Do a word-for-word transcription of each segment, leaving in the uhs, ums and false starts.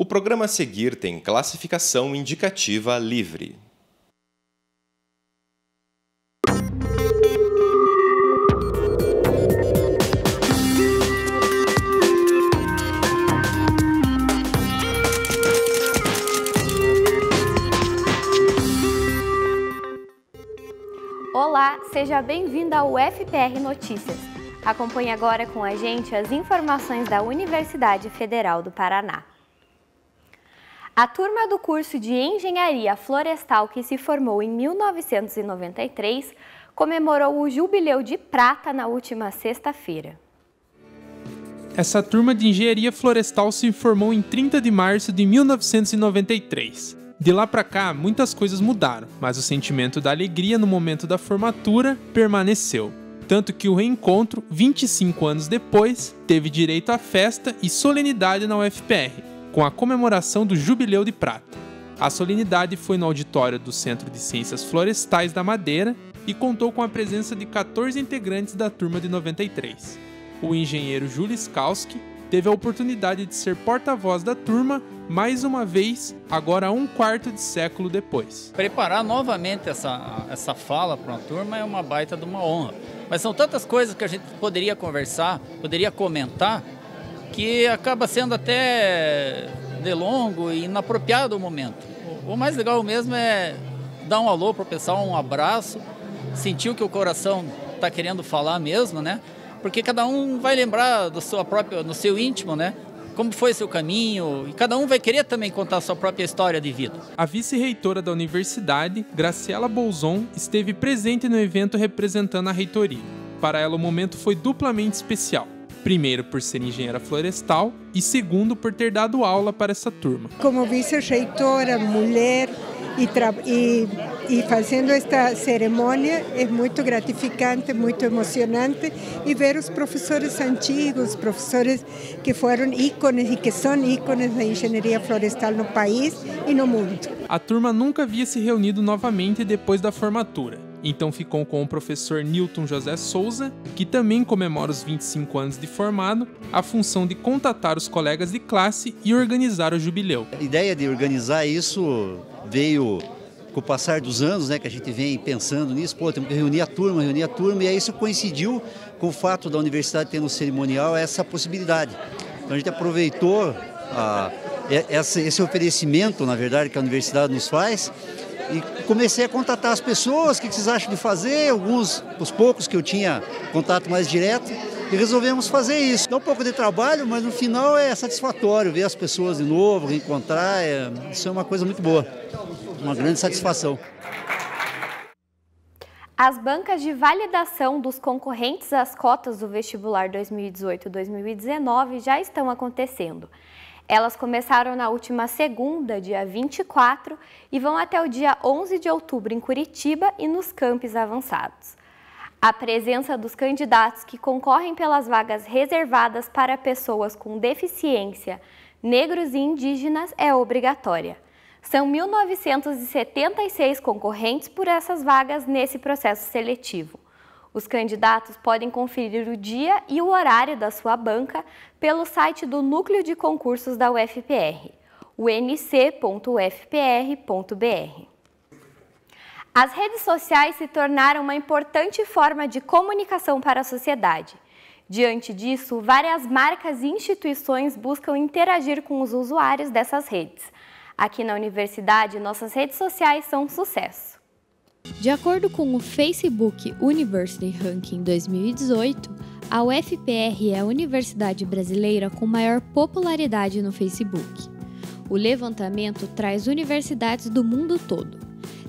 O programa a seguir tem classificação indicativa livre. Olá, seja bem-vindo ao U F P R Notícias. Acompanhe agora com a gente as informações da Universidade Federal do Paraná. A turma do curso de Engenharia Florestal, que se formou em mil novecentos e noventa e três, comemorou o Jubileu de Prata na última sexta-feira. Essa turma de Engenharia Florestal se formou em trinta de março de mil novecentos e noventa e três. De lá para cá, muitas coisas mudaram, mas o sentimento da alegria no momento da formatura permaneceu. Tanto que o reencontro, vinte e cinco anos depois, teve direito a festa e solenidade na U F P R. Com a comemoração do Jubileu de Prata. A solenidade foi no auditório do Centro de Ciências Florestais da Madeira e contou com a presença de quatorze integrantes da turma de noventa e três. O engenheiro Julio Skalski teve a oportunidade de ser porta-voz da turma mais uma vez, agora um quarto de século depois. Preparar novamente essa, essa fala para uma turma é uma baita de uma honra. Mas são tantas coisas que a gente poderia conversar, poderia comentar, que acaba sendo até delongo e inapropriado o momento. O mais legal mesmo é dar um alô para o pessoal, um abraço, sentir o que o coração está querendo falar mesmo, né? Porque cada um vai lembrar do sua própria, no seu íntimo, né? Como foi seu caminho, e cada um vai querer também contar a sua própria história de vida. A vice-reitora da universidade, Graciela Bolzon, esteve presente no evento representando a reitoria. Para ela, o momento foi duplamente especial. Primeiro, por ser engenheira florestal e, segundo, por ter dado aula para essa turma. Como vice-reitora, mulher e, e, e fazendo esta cerimônia, é muito gratificante, muito emocionante e ver os professores antigos, professores que foram ícones e que são ícones da engenharia florestal no país e no mundo. A turma nunca havia se reunido novamente depois da formatura. Então ficou com o professor Newton José Souza, que também comemora os vinte e cinco anos de formado, a função de contatar os colegas de classe e organizar o jubileu. A ideia de organizar isso veio com o passar dos anos, né, que a gente vem pensando nisso, pô, temos que reunir a turma, reunir a turma, e aí isso coincidiu com o fato da universidade ter no cerimonial essa possibilidade. Então a gente aproveitou a, essa, esse oferecimento, na verdade, que a universidade nos faz, e comecei a contatar as pessoas, o que vocês acham de fazer, alguns, os poucos que eu tinha contato mais direto, e resolvemos fazer isso. Dá um pouco de trabalho, mas no final é satisfatório ver as pessoas de novo, reencontrar, é, isso é uma coisa muito boa, uma grande satisfação. As bancas de validação dos concorrentes às cotas do vestibular dois mil e dezoito dois mil e dezenove já estão acontecendo. Elas começaram na última segunda, dia vinte e quatro, e vão até o dia onze de outubro em Curitiba e nos campos avançados. A presença dos candidatos que concorrem pelas vagas reservadas para pessoas com deficiência, negros e indígenas é obrigatória. São mil novecentos e setenta e seis concorrentes por essas vagas nesse processo seletivo. Os candidatos podem conferir o dia e o horário da sua banca pelo site do Núcleo de Concursos da U F P R, u n c ponto u f p r ponto b r. As redes sociais se tornaram uma importante forma de comunicação para a sociedade. Diante disso, várias marcas e instituições buscam interagir com os usuários dessas redes. Aqui na universidade, nossas redes sociais são um sucesso. De acordo com o Facebook University Ranking dois mil e dezoito, a U F P R é a universidade brasileira com maior popularidade no Facebook. O levantamento traz universidades do mundo todo.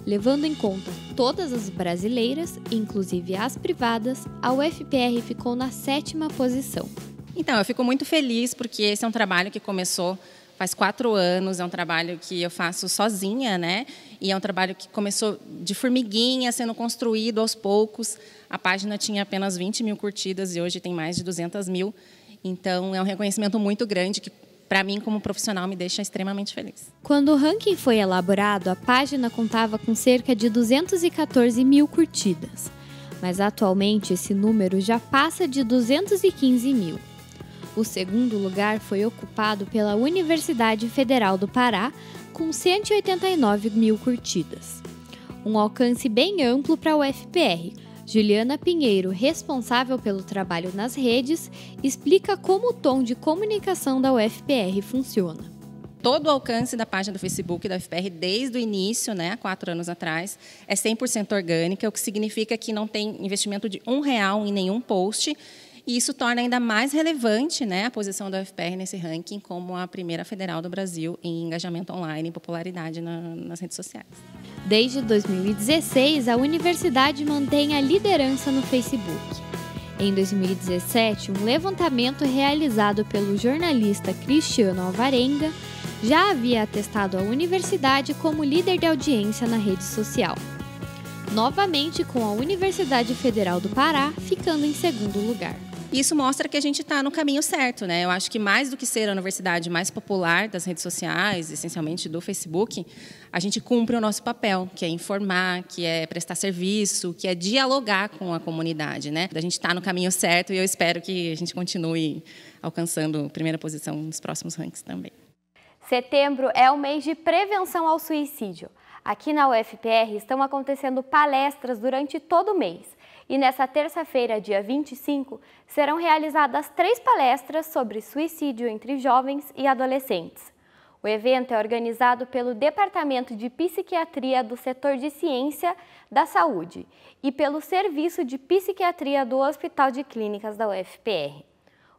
Levando em conta todas as brasileiras, inclusive as privadas, a U F P R ficou na sétima posição. Então, eu fico muito feliz porque esse é um trabalho que começou faz quatro anos, é um trabalho que eu faço sozinha, né? E é um trabalho que começou de formiguinha, sendo construído aos poucos. A página tinha apenas vinte mil curtidas e hoje tem mais de duzentas mil. Então, é um reconhecimento muito grande que, para mim, como profissional, me deixa extremamente feliz. Quando o ranking foi elaborado, a página contava com cerca de duzentas e quatorze mil curtidas. Mas, atualmente, esse número já passa de duzentas e quinze mil. O segundo lugar foi ocupado pela Universidade Federal do Pará, com cento e oitenta e nove mil curtidas. Um alcance bem amplo para o U F P R. Juliana Pinheiro, responsável pelo trabalho nas redes, explica como o tom de comunicação da U F P R funciona. Todo o alcance da página do Facebook da U F P R desde o início, né, há quatro anos atrás, é cem por cento orgânica, o que significa que não tem investimento de um real em nenhum post. E isso torna ainda mais relevante, né, a posição da U F P R nesse ranking como a primeira federal do Brasil em engajamento online e popularidade na, nas redes sociais. Desde dois mil e dezesseis, a universidade mantém a liderança no Facebook. Em dois mil e dezessete, um levantamento realizado pelo jornalista Cristiano Alvarenga já havia atestado a universidade como líder de audiência na rede social. Novamente com a Universidade Federal do Pará, ficando em segundo lugar. Isso mostra que a gente está no caminho certo, né? Eu acho que mais do que ser a universidade mais popular das redes sociais, essencialmente do Facebook, a gente cumpre o nosso papel, que é informar, que é prestar serviço, que é dialogar com a comunidade, né? A gente está no caminho certo e eu espero que a gente continue alcançando a primeira posição nos próximos rankings também. Setembro é o mês de prevenção ao suicídio. Aqui na U F P R estão acontecendo palestras durante todo o mês. E nessa terça-feira, dia vinte e cinco, serão realizadas três palestras sobre suicídio entre jovens e adolescentes. O evento é organizado pelo Departamento de Psiquiatria do Setor de Ciência da Saúde e pelo Serviço de Psiquiatria do Hospital de Clínicas da U F P R.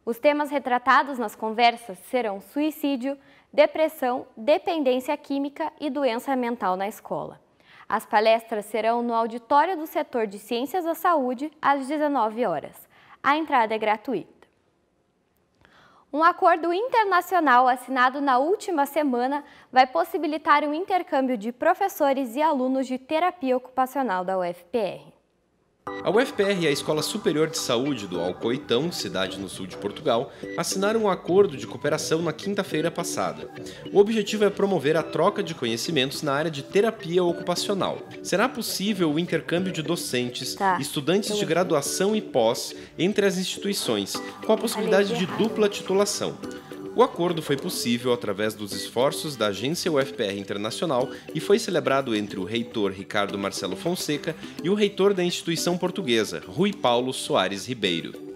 Os temas retratados nas conversas serão suicídio, depressão, dependência química e doença mental na escola. As palestras serão no auditório do setor de Ciências da Saúde, às dezenove horas. A entrada é gratuita. Um acordo internacional assinado na última semana vai possibilitar um intercâmbio de professores e alunos de terapia ocupacional da U F P R. A U F P R e a Escola Superior de Saúde do Alcoitão, cidade no sul de Portugal, assinaram um acordo de cooperação na quinta-feira passada. O objetivo é promover a troca de conhecimentos na área de terapia ocupacional. Será possível o intercâmbio de docentes, tá. estudantes de graduação e pós entre as instituições, com a possibilidade de dupla titulação. O acordo foi possível através dos esforços da agência U F P R Internacional e foi celebrado entre o reitor Ricardo Marcelo Fonseca e o reitor da instituição portuguesa, Rui Paulo Soares Ribeiro.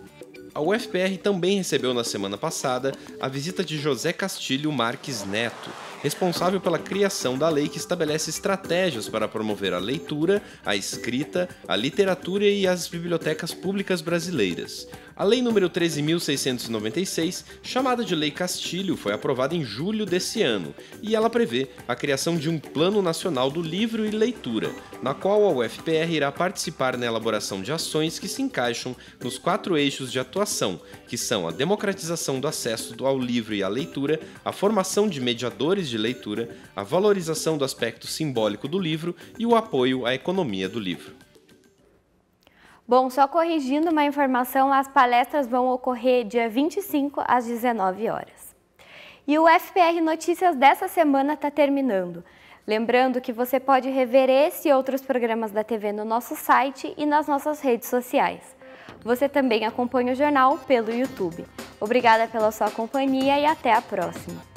A U F P R também recebeu na semana passada a visita de José Castilho Marques Neto, responsável pela criação da lei que estabelece estratégias para promover a leitura, a escrita, a literatura e as bibliotecas públicas brasileiras. A lei número treze mil seiscentos e noventa e seis, chamada de Lei Castilho, foi aprovada em julho desse ano e ela prevê a criação de um Plano Nacional do Livro e Leitura, na qual a U F P R irá participar na elaboração de ações que se encaixam nos quatro eixos de atuação, que são a democratização do acesso ao livro e à leitura, a formação de mediadores de leitura, a valorização do aspecto simbólico do livro e o apoio à economia do livro. Bom, só corrigindo uma informação, as palestras vão ocorrer dia vinte e cinco às dezenove horas. E o U F P R Notícias dessa semana está terminando. Lembrando que você pode rever esse e outros programas da T V no nosso site e nas nossas redes sociais. Você também acompanha o jornal pelo YouTube. Obrigada pela sua companhia e até a próxima!